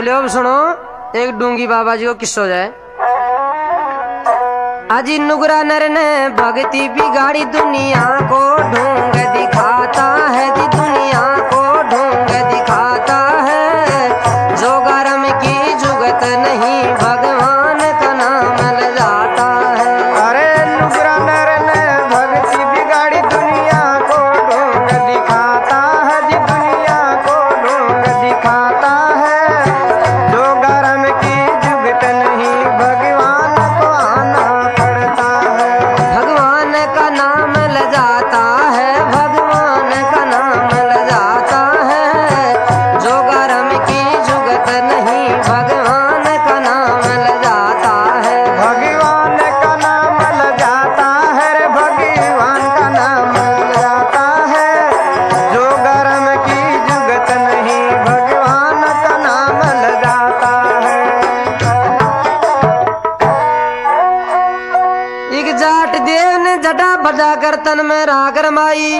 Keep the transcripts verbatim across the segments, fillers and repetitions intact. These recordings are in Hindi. बोले अब सुनो एक डूंगी बाबा जी को किस्सो जाए। अजी नुगरा नर ने भक्ति बिगाड़ी दुनिया को ढोंग दिखाता है, दुनिया को ढोंग दिखाता है। जोगारम की जुगत नहीं भगवान का नाम ले जाता है। अरे नुगरा नर ने भक्ति बिगाड़ी दुनिया को ढोंग दिखाता है, दुनिया को ढोंग दिखाता है। जोगारम की जुगत नहीं भगवान को आना पड़ता है। भगवान का नाम ले जाता है, भगवान का नाम ले जाता है। जोगारम की जुगत नहीं भगवान का नाम ले जाता है। भगवान का नाम ले जाता है, भगवान का नाम ले जाता है। जोगारम की जुगत नहीं भगवान का नाम ले जाता है। एक जाट देव ने जटा बजा कर तन में राग रमाई।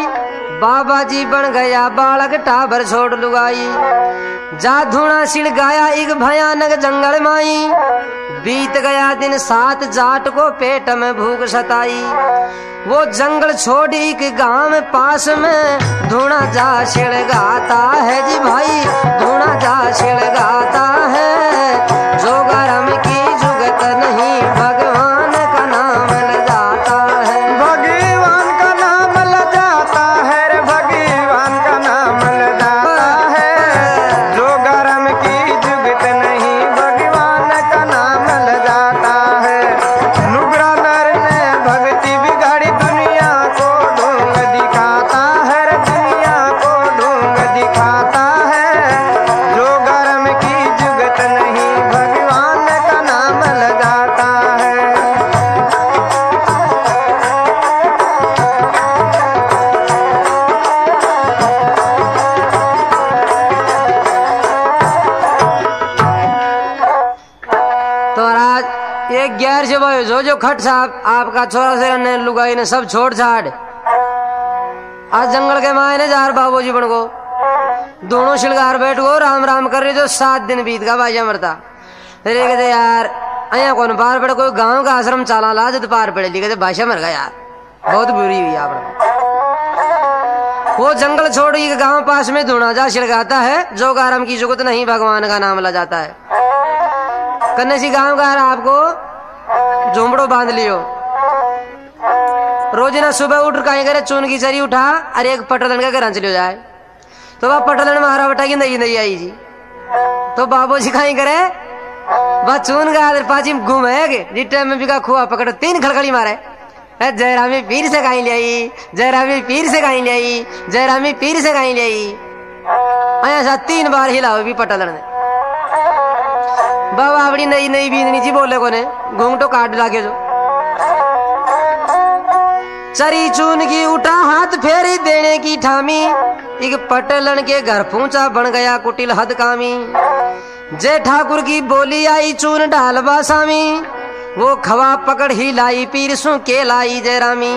बाबा जी बन गया बालक टाबर छोड़ लुगाई। जा धुना सिड़ गाया एक भयानक जंगल माई। बीत गया दिन सात जाट को पेट में भूख सताई। वो जंगल छोड़ एक गांव पास में धुना जा सिड़ गाता है। जी भाई धुना जा सिड़ गाता है। जोगारम की जुगत नहीं भगवान का नाम ले जाता है। भगवान का नाम ले जाता है, रे भगवान का नाम ले जाता है। जोगारम की जुगत नहीं भगवान का नाम ले जाता है। नुगरा नर ने भक्ति बिगाड़ी दुनिया को ढोंग दिखाता है, रे दुनिया को ढोंग दिखाता है। जोगारम की जुगत नहीं भगवान का नाम ले जाता है। तो आज एक गैर से भाई जो जो खट साहब आपका छोरा से ने लुगाई ने सब छोड़ छाड़ आज जंगल के मायने जार बाबू जी बन को दोनों शिलगार बैठ गो राम राम कर रहे। जो सात दिन बीत गया भाई अमृता रे कहते यार अया कौन पार पड़े कोई गांव का आश्रम चाला ला तो पार पड़े। कहते भाषा मर गया यार बहुत बुरी हुई आप। वो जंगल छोड़ एक गांव पास में धूना जा छिड़काता है। जोगारम की जुगत नहीं भगवान का नाम ला जाता है। कन्ने सी गांव का आपको झुमड़ो बांध लियो। रोजना सुबह उठ कहीं करे चून की चरी उठा अरे एक पटलन का घर चलो जाए तो वह पटलन मारा बटा की नहीं नहीं आई जी। तो बाबू जी कहीं करे वह चून का आदर पाची घूम है के जितने में बिका खुआ पकड़ तीन खड़खड़ी मारे। अरे जयरामी पीर से कहीं ले आई, जयरामी पीर से कहीं ले आई, जयरामी पीर से कहीं ले आई। ऐसा तीन बार हिलाओ भी पटलन ने बाबा अपनी नई नई बींदनी जी बोले कोने घूंघटो काट लागे। जो चरी चून की उठा हाथ फेरी देने की ठामी। एक पटलन के घर पहुंचा बन गया कुटिल हद कामी। जय ठाकुर की बोली आई चून ढाल बासामी। वो खवा पकड़ ही लाई पीर सु के लाई जयरामी।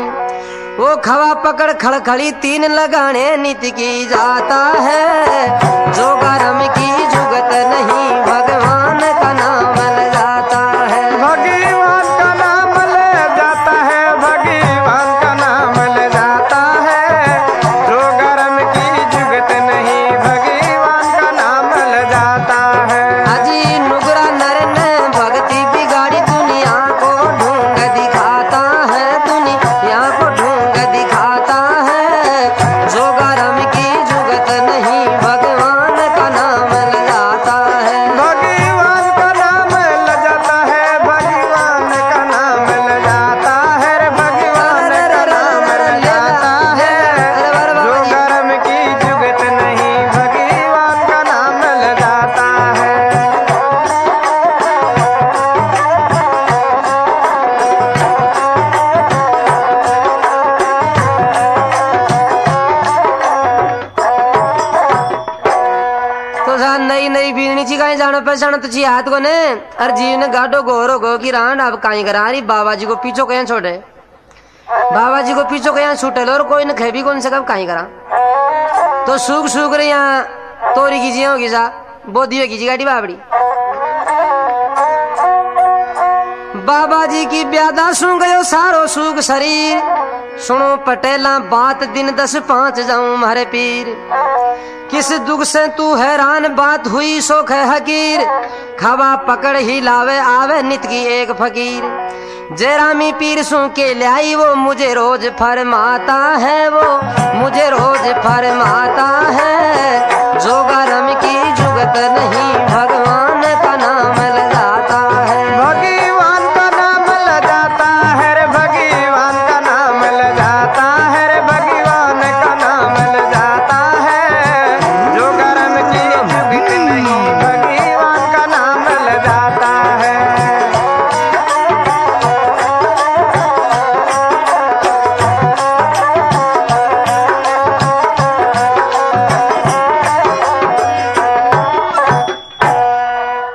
वो खवा पकड़ खड़खड़ी तीन लगाने नीति की जाता है। जोगारम की जुगत नहीं भगवान का नाम ले जाता है। भगवान का नाम ले जाता है, भगवान का नाम ले जाता है। जोगारम की जुगत नहीं भगवान का नाम ले जाता है। अजी नुगरा नर ने भक्ति बिगाड़ी दुनिया को ढोंग दिखाता है, दुनिया को ढोंग दिखाता है। जोगारम की जुगत नहीं भगवान का नाम ले जाता है। भगवान का नाम ले जाता है, भगवान का नाम ले जाता है, रे भगवान का नाम ले जाता है। जोगारम की जुगत नहीं भगवान का नाम ले जाता है। तो सा नई नई बीनी छी कहीं जानो पहचानो तुझी हाथ को ने अर जीव ने गाडो गोरो गो की रांड अब कहीं करा रही। बाबा जी को पीछो कहीं छोड़े, बाबा जी को पीछो कहीं छूटे और कोई ने खे भी कौन से कब कहीं करा। तो सूख सूख रही यहाँ तोरी की जिया होगी सा बहुत ही की गाड़ी बाबड़ी बाबा जी की ब्यादा सुन गयो सारो सूख शरीर। सुनो पटेला बात दिन दस पांच जाऊं मारे पीर। किस दुख से तू हैरान बात हुई शोक है हकीर। खवा पकड़ ही लावे आवे नित की एक फकीर। जयरामी पीर सु के लाई वो मुझे रोज फरमाता है। वो मुझे रोज फरमाता है जोगारम की जुगत नहीं भगवान का नाम लगाता है। भगवान का नाम लगाता है रे भगवान का नाम लगाता है रे भगवान का नाम लगाता है। जोगारम की जुगत नहीं भगवान का नाम लगाता है।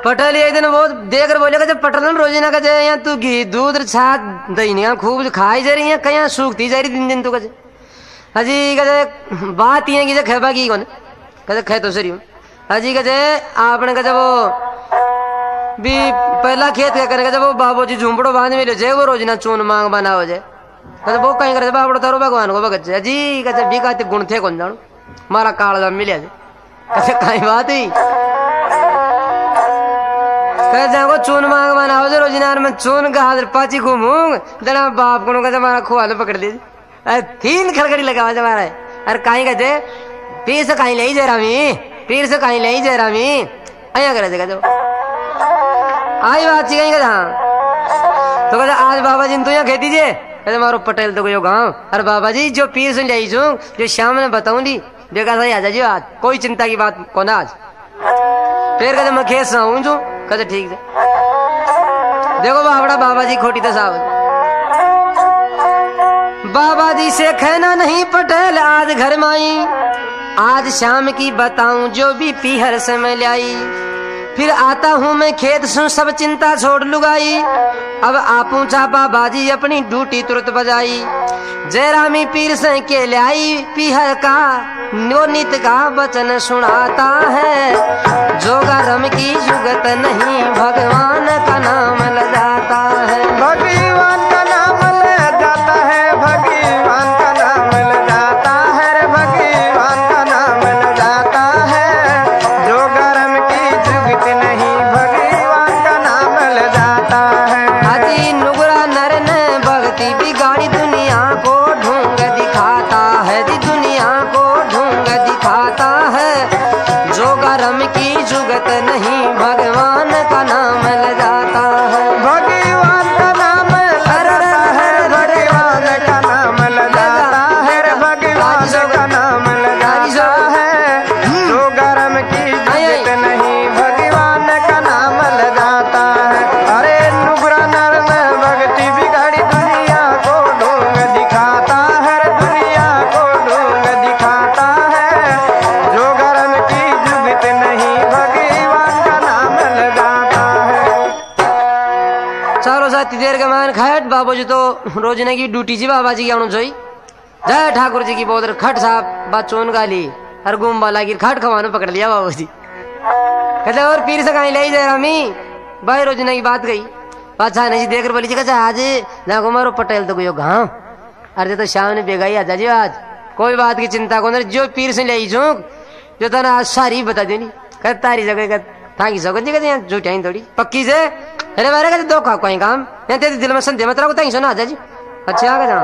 पटल एक दिन वो देख रहे बोलेगा जब पटल रोजीना का जाए तू घी दूध छाछ दही खूब खाई जा रही है कहीं सूखती जा रही दिन दिन तू कजे हजी कजे बात ये कि खेबा की कौन कजे खे तो सरी हजी कजे आपने कजे वो भी पहला खेत क्या करे जब वो बाबू जी झूमपड़ो बांध मिले जाए वो रोजीना चून मांग बना हो जाए कजे वो कहीं करे बाबड़ो तारो भगवान को भगत जाए हजी कजे भी कहते गुण थे कौन जानो मारा काला मिले कसे कहीं बात हुई जागो चून मांग माना हो जो रोजिनार में चून का हाथ पाची घूमूंग जना बाप को हमारा खुआल पकड़ लीजिए। अरे तीन खड़खड़ी लगाओ जमारा है। अरे कहीं का जे पीर से कहीं ले जयरामी पीर से कहीं ले जयरामी अया करे जगह जो आई बात कहीं का हाँ तो कहते आज बाबा जी तू यहाँ कह दीजिए कहते मारो पटेल तो गयो गाँव। अरे बाबा जी जो पीर सुन जाई छू जो शाम में बताऊंगी देखा सही आ जाइए आज कोई चिंता की बात कौन आज फिर कहते मैं खेत से आऊँ छू कद ठीक है देखो बाबड़ा बाबा जी खोटी तो साहब बाबा जी से कहना नहीं पटेल आज घर माई। आज शाम की बताऊं जो भी पीहर से मैं लाई। फिर आता हूँ मैं खेत सु सब चिंता छोड़ लुगाई। अब आपू चा बाबा जी अपनी ड्यूटी तुरंत बजाई। जयरामी पीर से के लाई पीहर का नो नित का वचन सुनाता है। जोगारम की जुगत नहीं भगवान का नाम लगाता है। भगवान का नाम लगाता है भगवान का नाम लगाता है रे भगवान का नाम लगाता है। जोगारम की जुगत नहीं भगवान का नाम लगाता है। अति नुगरा नर ने भक्ति बिगाड़ी दुनिया को ढूंढ दिखाता है। दुनिया को ढूंढ दिखाता है। जोगारम की जुगत नहीं भगवान का नाम लगाता है। भगवान का नाम लगाता है भगवान का नाम लगाता है भगवान का नाम लगाता है। जोगारम की जुगत नहीं भगवान का नाम लगाता है। अरे नुगरा नर में भक्ति बिगाड़ी दुनिया को ढूंढ दिखाता है। दुनिया को ढूंढ दिखाता है। जोगारम की जुगत नहीं भगवान का नाम लगाता है। चारों साथी देर के मान खट बाबू जी तो रोजने की ड्यूटी जी बाबा जी की आनु जोई जय ठाकुर जी की बोधर खट साहब बात चोन गाली हर गुम बाला की खट खवानो पकड़ लिया बाबू जी कहते और पीर से कहीं ले जयरामी भाई रोजने की बात गई बादशाह नहीं देख बोली जी कहते आज जागो मारो पटेल तो गयो गाँव। अरे तो शाम ने बेगाई आजा जी आज कोई बात की चिंता को जो पीर से ले झूक जो था ना आज सारी बता देनी कर तारी जगह थाकी सको जी कहते झूठी आई थोड़ी पक्की से अरे बारे कहते दो खाको आई काम यहाँ तेरे दिल में संध्या मत रखो ताई सुना आजा जी अच्छा आ गया।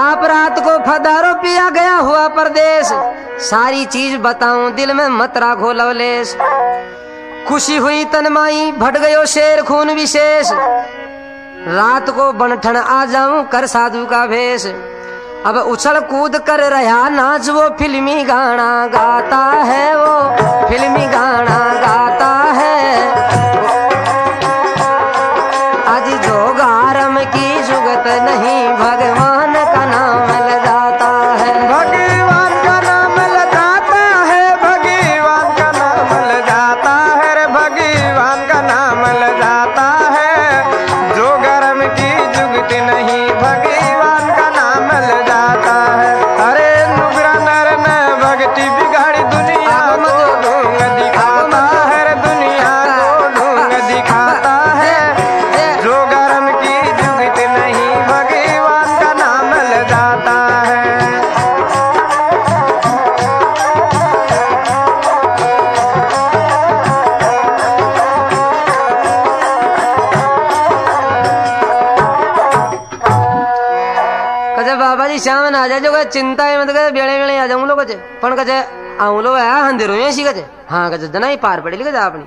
आप रात को फदारो पिया गया हुआ परदेश। सारी चीज बताऊं दिल में मत राखो लवलेश। खुशी हुई तनमाई भट गयो शेर खून विशेष। रात को बनठन आ जाऊं कर साधु का भेष। अब उछल कूद कर रहा नाच वो फिल्मी गाना गाता है। वो फिल्मी गाना गाता है। आज जोगारम की जुगत नहीं भगवान का नाम लगाता है। भगवान का नाम लगाता है भगवान का नाम लगाता है रे भगवान का नाम लगाता है। जोगारम की जुगत नहीं भगवान का नाम लगाता है। अरे नुगरा नर न भाई शाम आ जाओ चिंता है मतलब बेड़े बेड़े आ जाऊं लोग कचे आऊं लो है अंधेरो ऐसी कचे हाँ कचे जना ही पार पड़ेगी कचे आपने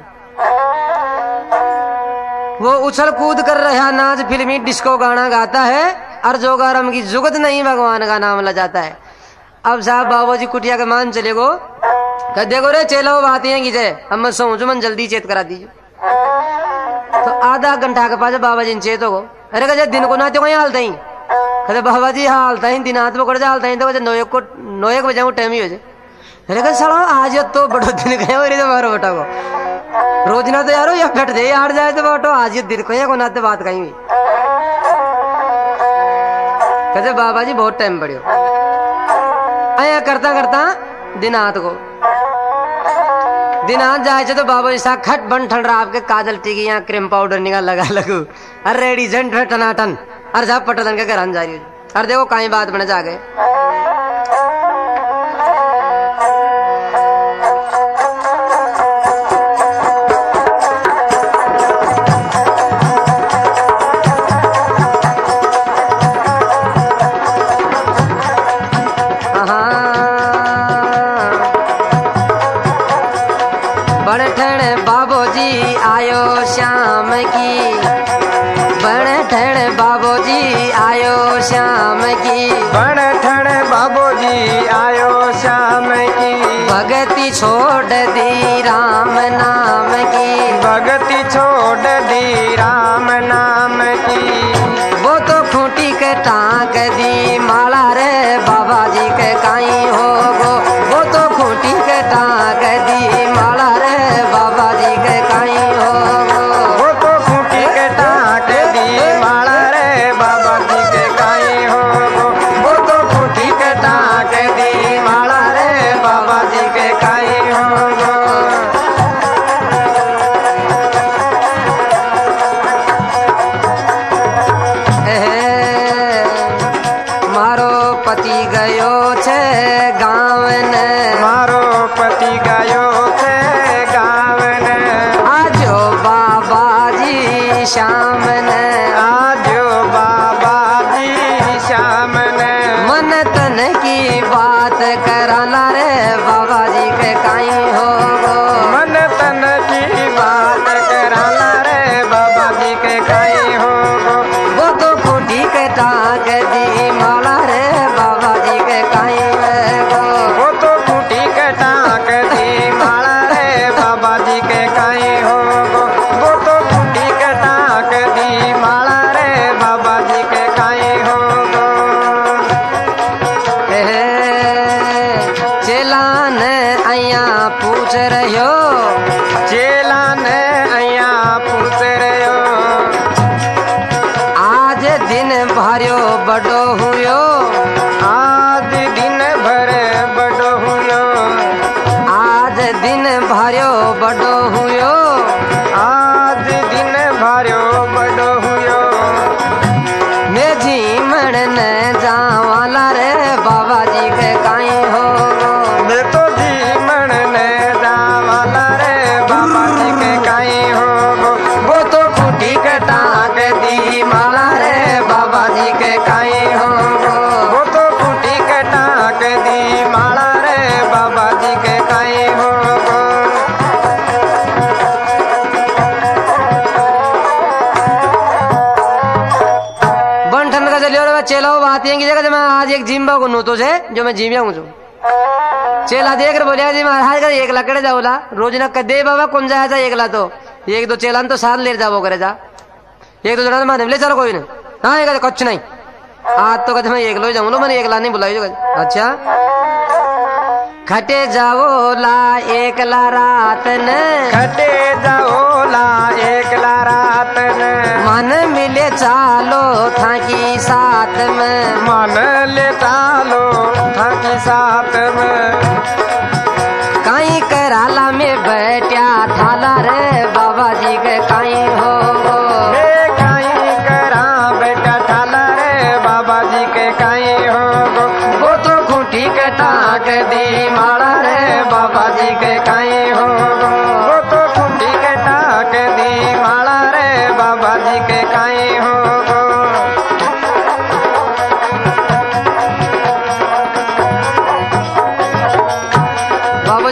वो उछल कूद कर रहा नाच फिल्मी डिस्को गाना गाता है और जो गारम की जुगत नहीं भगवान का नाम ला जाता है। अब साहब बाबू जी कुटिया के मान चले गो कह देखो रे चेलो भाती है गिजे हम मत सोचो मन जल्दी चेत करा दीजिए। तो आधा घंटा के पास बाबा जी ने चेत हो गो अरे कहे दिन को नाते कहीं हालता ही कहते बाबा जी हाँ हालता ही दिन हाथ में कड़े हालता ही तो नौ एक को नौ एक बजे टाइम ही हो जाए। अरे कहे साला आज तो बड़ो दिन गए और मारो बेटा को रोज ना तो यारो या फट जाए हार जाए तो बटो आज दिन को या को नाते बात कहीं हुई कहते बाबा जी बहुत टाइम पड़े आया करता करता दिन हाथ को दिन हाथ जाए तो बाबा जी साहब खट बन ठंड रहा आपके काजल टीकी यहाँ क्रीम पाउडर निकाल लगा लगू अरे रेडी झंड टनाटन अरे साहब पटन के घर जा रही अरे देखो कहीं बात बने जा गए। छोड़ दी राम नाम की भगति छोड़ दी राम नाम की वो तो खूंटी के टांग दी माला रे बाबा जी के काई हो गो वो तो खूंटी के टांग दी माला रे बाबा जी के काई हो गो वो तो खूंटी के टांग दी माला रे बाबा जी के काई हो गो वो तो खूंटी के टांग दी माला रे बाबा जी के काई तो से जो मैं जीविया हूँ चेला देख बोलिया जी महाराज का एक लकड़े जाओला रोज न कदे बाबा कौन जाया था एकला तो एक दो चेला तो साथ ले जाओ करे जा एक दो जना माने ले चलो कोई नहीं हाँ कुछ नहीं आज तो कद मैं एक लो जाऊँ लो मैंने एकला नहीं बुलाई अच्छा खटे जाओ ला एकला रात ने खटे जाओ ला एकला रात ने मन मिले चालो था की साथ में मन ले चालो था की साथ में काई कराला में बैठा थाला रे बाबा जी के काई हो गो काई करा बैठा थाला रे बाबा जी के काई हो गो वो तो खूंटी के टांग दी माला रे बाबा जी के काई हो वो तो खूंटी के टांग दी माला रे बाबा जी के काई हो गो।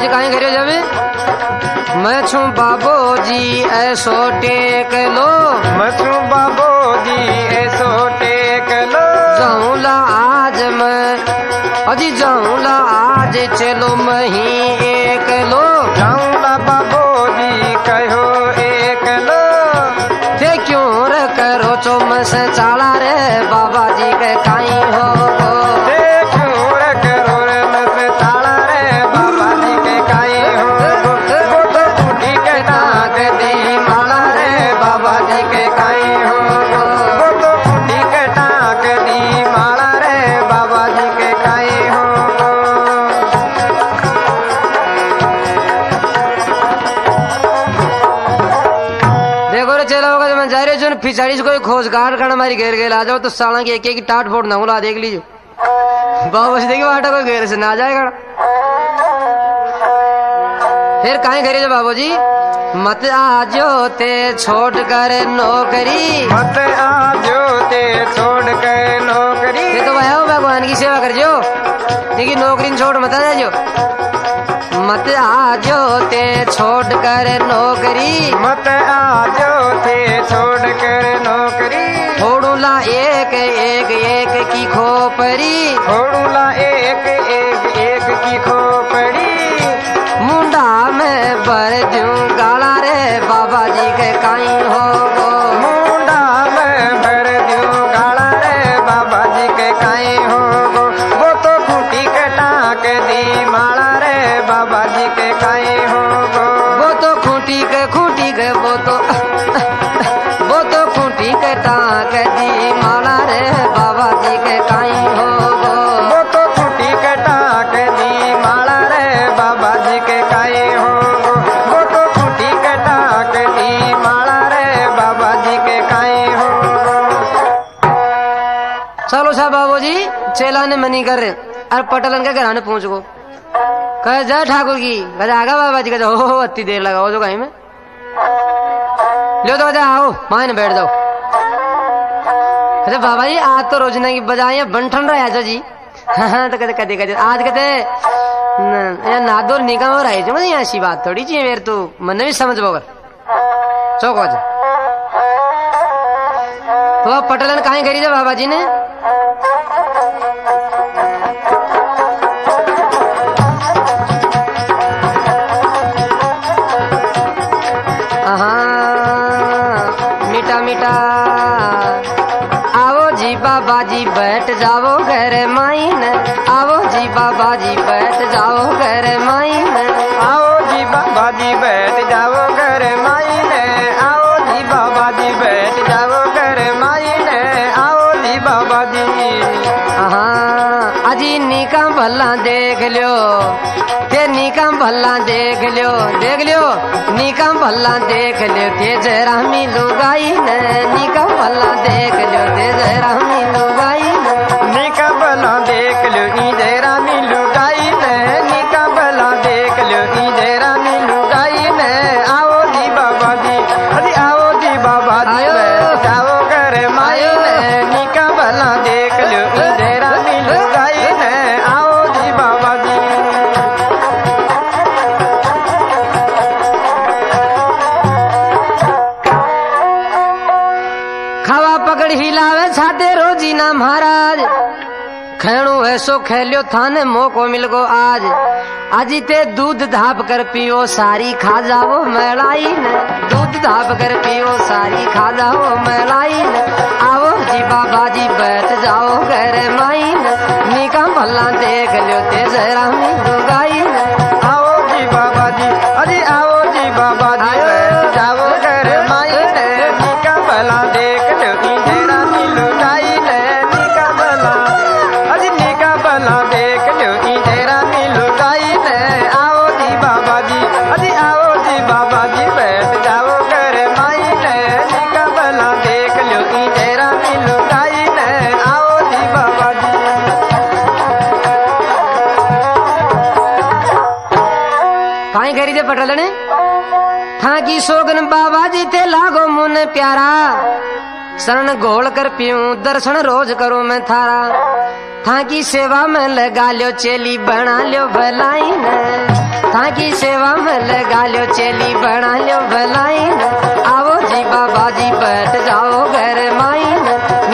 जी काहे घरे जावे। मैं छू बाबो जी ऐसो टेक लो, मैं छू बाबो जी ऐसो टेक लो। जाऊँला आज मैं अजी जाऊँला आज चलो मही एक लो। जाऊँला बाबो जी कहो एक लो। ते क्यों रे करो चो मैं से चाला रे बाबा जी के काई हो। पिछाड़ी से कोई खोजगार करना हमारी घेर घेर आ जाओ तो साला की एक एक टाट फोड़ ना उला देख लीजिए। बाबा जी देखिए बाटा कोई घेर से ना जाएगा। फिर कहीं घेरे जो बाबू जी मत आजो ते छोड़ कर नौकरी, मत आजो ते छोड़ कर नौकरी। ये तो भाई भगवान की सेवा कर जो, लेकिन नौकरी छोड़ मत आ जाओ। मत आजो ते छोड़ कर नौकरी, मत आजो ते छोड़ कर नौकरी। छोड़ूला एक एक एक की खोपरी, छोड़ूला एक एक एक की खोपरी। मुंडा में भर दूं गाला रे बाबा जी के काई हो। मुंडा में भर दूं गाला रे बाबा जी के काई हो। वो तो खूटी के टाँक दी माला रे बाबा जी के काई हो। वो तो खूटी के खूटी के वो तो वो तो खूटी के टाँक दी माला रे बाबा जी के काई हो। वो तो खूटी के टाँक दी माला रे बाबा जी के काई हो। वो तो खूटी के टाँक दी माला रे बाबा जी के काई हो। चलो साहब बाबू जी चेला ने मनी कर अरे पटलन के घराने पहुँच गो। कह जा ठाकुर की कह आगा बाबा जी कह हो अति देर लगाओ जो कहीं में लो तो बजा आओ मायने बैठ जाओ। अरे बाबा जी आज तो रोजना की बजाय बंठन रहा है जी। हाँ तो कहते कहते कहते आज कहते नादोर निगम हो रही है यहाँ सी बात थोड़ी जी मेरे तू मन भी समझ बोगर चौक हो जा। तो आप पटलन कहीं खरीदा बाबा जी ने बैठ जाओ घर माइन। आओ जी बाबा जी बैठ जाओ घर माइन। आओ जी बाबा जी बैठ जाओ घर माइन। आओ जी बाबा जी बैठ जाओ घर माइन। आओ जी बाबा जी। हाँ अजी निका भला देख लियो, ते निका भला देख लियो, देख लियो निका भला देख लियो। ते जरा मिलू गाई ने निका भला देख लियो, ते जरा मिलू गाई ने निका भला देख लियो, ई जरा मिलू गाई ने निका भला देख लियो, ई जरा मिलू गाई ने। आओ जी बाबा जी अरे आओ जी बाबा जी जाओ घर मायो ने निका भला देख लियो, ई जरा मिलू गाई ने। आओ जी बाबा जी। हिलावे छाते रोजीना महाराज। खेणु ऐसो खेलो थाने मौको मिल गो आज। अजी ते दूध धाप कर पियो सारी खा जाओ मलाई ने। दूध धाप कर पियो सारी खा जाओ मलाई ने। आओ जी बाबा जी बैठ जाओ घर माई ने। निका भला देख लियो ते जरा मिलू गाई ने। आओ जी बाबा जी अरे आओ जी बाबा जी बैठ जाओ घर माई ने। निका भला देख लियो पटलने था की सोगन बाबा जी ते लागो मुन प्यारा। शरण घोल कर पीऊं दर्शन रोज करूं मैं थारा। था की सेवा में लगा लियो चेली बना लियो भलाई ने। ताकि सेवा में लगा लो, चेली बना लो भलाई। आओ जी बाबा जी बैठ जाओ घर माई,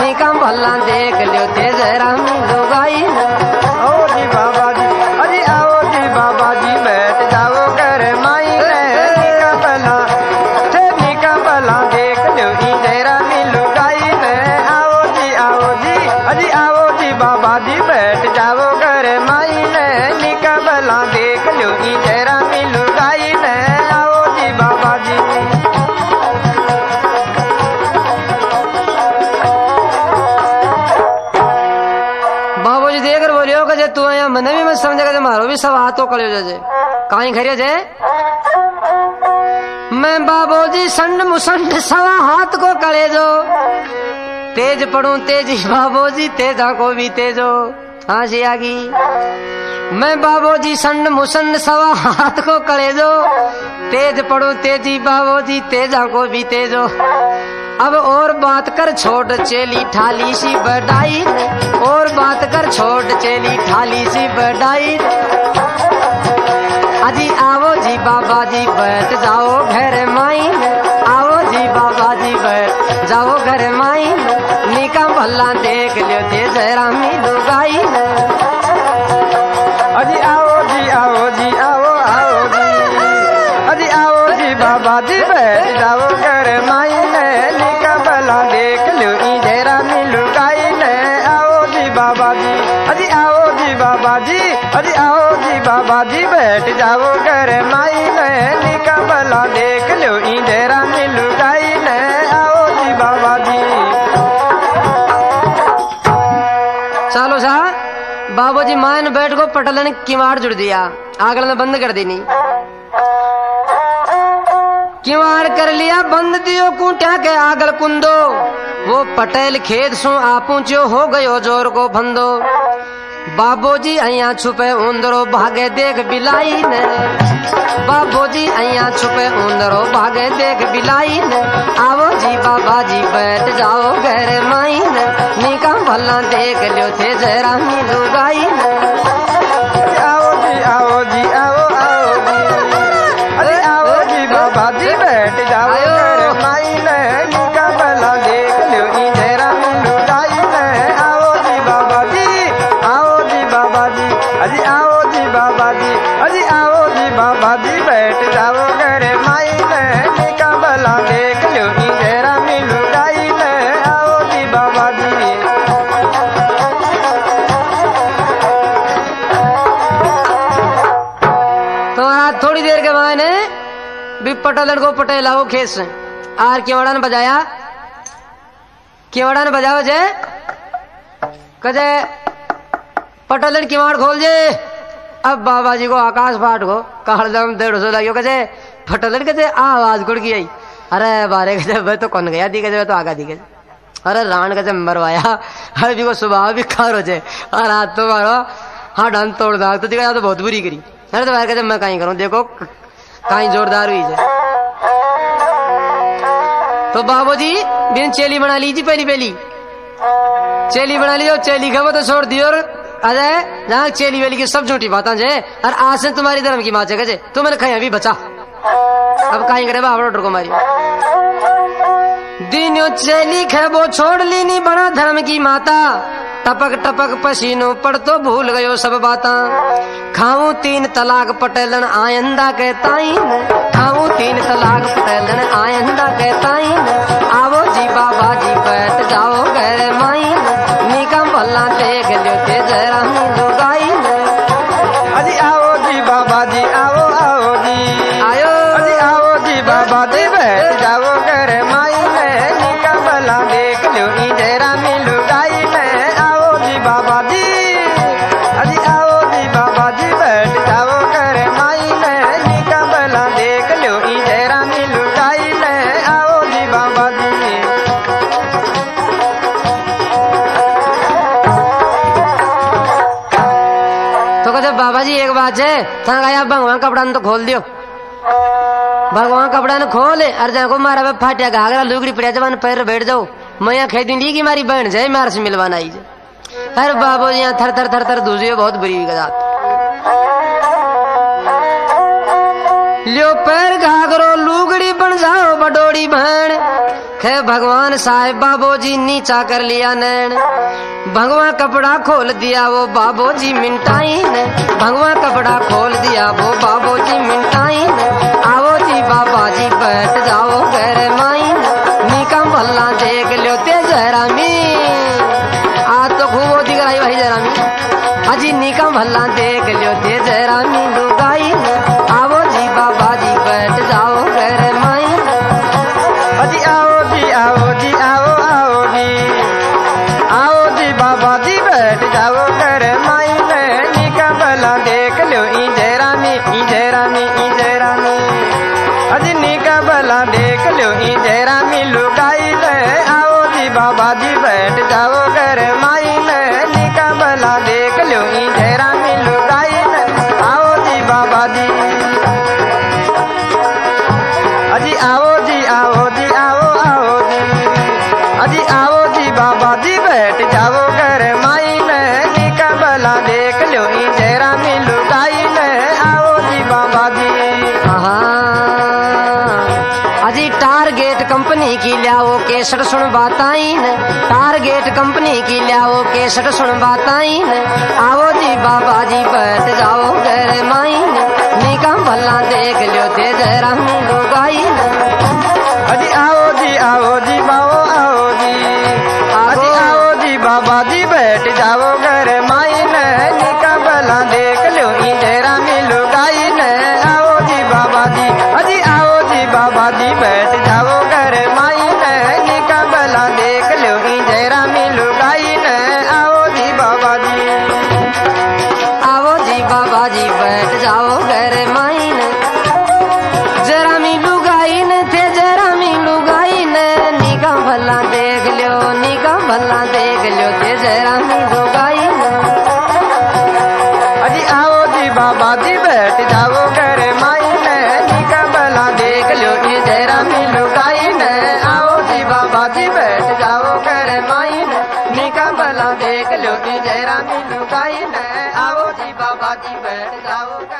निकम भला देख लो ते जरा लुगाई। आओ जी बाबा जी, अरे आओ जी बाबा जी बैठ जाओ घर माई, निकम भला ते निकम भला देख लो जी जरा लुगाई। आओ जी आओ जी, अरे आओ जी बाबा जी बैठ जाओ घर माई ने, निकम भला देख लो जी जरा लुगाई ने। आओ जी बाबा जी, बाबू जी देख कर बोलियो कि तू आया मने भी मत समझेगा, मारो भी सब हाथों करो जजे कहीं खड़े जे। मैं बाबू जी संड मुसंड सवा हाथ को करे जो, तेज पढ़ू तेज बाबो जी तेज आंखों भी तेजो। हाँ जी आगी मैं बाबो जी संड मुसंड सवा हाथ को करे जो, तेज पढ़ू तेजी बाबो जी तेज आंखों भी तेजो। अब और बात कर छोड़ चेली ठाली सी बढ़ाई, और बात कर छोड़ चेली ठाली सी बढ़ाई। अजी आओ जी बाबा जी बैठ जाओ घर माई, आओ जी बाबा जी बैठ जाओ घर माई, निकम भला देख लो ते जरा लुगाई। अजी आओ जी आओ जी आओ आओ जी, अजी आओ जी बाबा जी बैठ जाओ घर माई ने, निकम भला देख लो ई जरा लुगाई ने। आओ जी बाबा जी, अजी आओ जी बाबा जी, अजी आओ जी बाबा जी बैठ जाओ घर माई ने, निकम भला देख लो ई जरा लुगाई ने। आओ जी बाबा जी। चलो सा बाबू जी मायन बैठ को पटलन किवाड़ जुड़ दिया, आगल ने बंद कर देनी किवाड़ कर लिया बंद दियो कूटा के आगल कुंदो। वो पटेल खेत सो आपूचो हो गयो जोर को फंदो, बाबू जी अया छुपे उंदरो भागे देख बिलाई ने, बाबू जी अया छुपे उंदरो भागे देख बिलाई ने। आओ जी बाबा जी बैठ जाओ घर माई ने, निकम भला देख लो थे जरा लुगाई ने। आओ जी आओ जी आओ आओ जी, अरे आओ जी बाबा जी बैठ जाओ घर माई ने, निकम भला देख लो ई जरा लुगाई ने। आओ जी बाबा जी, आओ जी बाबा जी, अरे आओ जी बाबा जी, अरे आओ जी बाबा जी बैठ जाओ घर माई ने, निकम भला देख लो ई जरा लुगाई ने। आओ जी बाबा जी। तो आज थोड़ी देर के बाद ने भी पटेल को पटेला हो खेस आर केवड़ा ने बजाया, केवड़ा ने बजाओ जे कजे पटेलन किवाड़ खोल जे। अब बाबा जी को आकाश फाट को कालदम डेढ़ सौ लगे कजे पटेलन कजे आवाज गुड़ गई। अरे बारे कजे वह तो कौन गया दी, कजे तो आगा दी कजे, अरे रान कजे मरवाया। हर भी को सुबह भी खार हो जाए, अरे तो मारो हाँ डन तोड़ दाग तो दिखा तो बहुत बुरी करी। अरे तो बाहर कजे मैं कहीं करूँ, देखो कहीं जोरदार हुई जाए। तो बाबू जी बिन चेली बना लीजिए, पहली पहली चेली बना लीजिए, चेली खबो तो छोड़ दियो। अरे जहाँ चेली वेली की सब झूठी बात जे, और आज से तुम्हारी धर्म की माँ जगह जे, तू मैंने कहीं अभी बचा। अब कहीं करे बाबा डर को मारी दिनो चेली खेबो छोड़ लीनी बड़ा धर्म की माता। टपक टपक पसीनो पड़ तो भूल गयो सब बाता। खाऊं तीन तलाक पटेलन आयंदा कहता ही, खाऊं तीन तलाक पटेलन आयंदा कहता ही। आओ जी बाबा जी बैठ जाओ घर माई, निकम भला देख लो ते जरा लुगाई। अजी आओ जी बाबा जी, आओ आओ जी आयो, अजी आओ जी बाबा जी बैठ जाओ घर माई ने, निकम भला देख लो ई जरा लुगाई ने। आओ जी बाबा जी, अजी आओ जी बाबा जी बैठ जाओ घर माई ने, निकम भला देख लो ई जरा लुगाई ने। आओ जी बाबा जी। बाबा जी एक बात है, था गया भगवान कपड़ा ने तो खोल दियो, भगवान कपड़ा ने खोले अर्जा को मारा वे फाटिया घाघरा लुगड़ी पड़िया जवान पैर बैठ जाओ। मैं यहाँ खेदी ली की मारी बहन जाए मार से मिलवाना आई जाए। अरे बाबू जी यहाँ थर थर थर थर दूसरी बहुत बुरी गजात। लियो पैर घाघरो लूगड़ी बन जाओ बडोड़ी भेण। खे भगवान साहेब बाबो जी नीचा कर लिया नैन। भगवान कपड़ा खोल दिया वो बाबो जी मिनटाई ने। भगवान कपड़ा खोल दिया वो बाबो जी मिनटाई ने। आवो जी बाबा जी बैठ जाओ गहरे माई ने। मीका भल्ला देख लियो ते जहरा मी। आज तो खूब दिख रही भाई जहरा मी। अजी नीका भल्ला देख लियो ते जहरा मी लुगाई ने। आवो जी बाबा जी बैठ जाओ घर माई। अजी आओ जी आओ जी आओ आओ जी आओ जी बाबा जी बैठ जाओ घर माई ने। नीका भल्ला देख लियो ई जहरा मी ई जहरा मी ई जहरा मी। अजी नीका भल्ला देख लियो ई जहरा मी लुगाई ने। आओ जी बाबा जी बैठ जाओ घर माई ने। भला देख लो ई जहरा में लुगाई ने। आओ जी बाबा जी अजी आओ जी आओ जी आओ आओ जी अजी आओ जी बाबा जी बैठ जाओ घर माई ने। निका भला देख लो ई जहरा में लुगाई ने। आओ जी बाबा जी। अजी टारगेट कंपनी की लाओ केसर सुन बाताई ने। टारगेट कंपनी की लाओ केसर सुन बाताई ने। आओ जी बाबा जी बैठ जाओ घर माई ने। नीका भल्ला देख लियो ते जहरा में लुगाई ने। अजी आओ जी आओ जी बाबो आओ जी अजी आओ जी बाबा जी बैठ जाओ घर माई ने। नीका भल्ला देख लियो ई जहरा में लुगाई ने। आओ जी बाबा जी अजी आओ जी बाबा जी बैठ जाओ घर माई ने। नीका भल्ला देख लियो ई जहरा में लुगाई ने। आओ जी बाबा जी आओ जी बाबा जी बैठ जाओ घर माई ने। जहरा में लुगाई ने थे जहरा में लुगाई ने। नीका भल्ला देख लियो नीका भल्ला देख लियो थे जहरा में लुगाई ने। अजी आओ जी बाबा जी बैठ जाओ घर माई ने। नीका भल्ला देख लियो ई जहरा में लुगाई ने। आओ जी बाबा जी बैठ जाओ घर माई ने। नीका भल्ला देख लियो ई जहरा में लुगाई ने। आओ जी बाबा जी बैठ जाओ।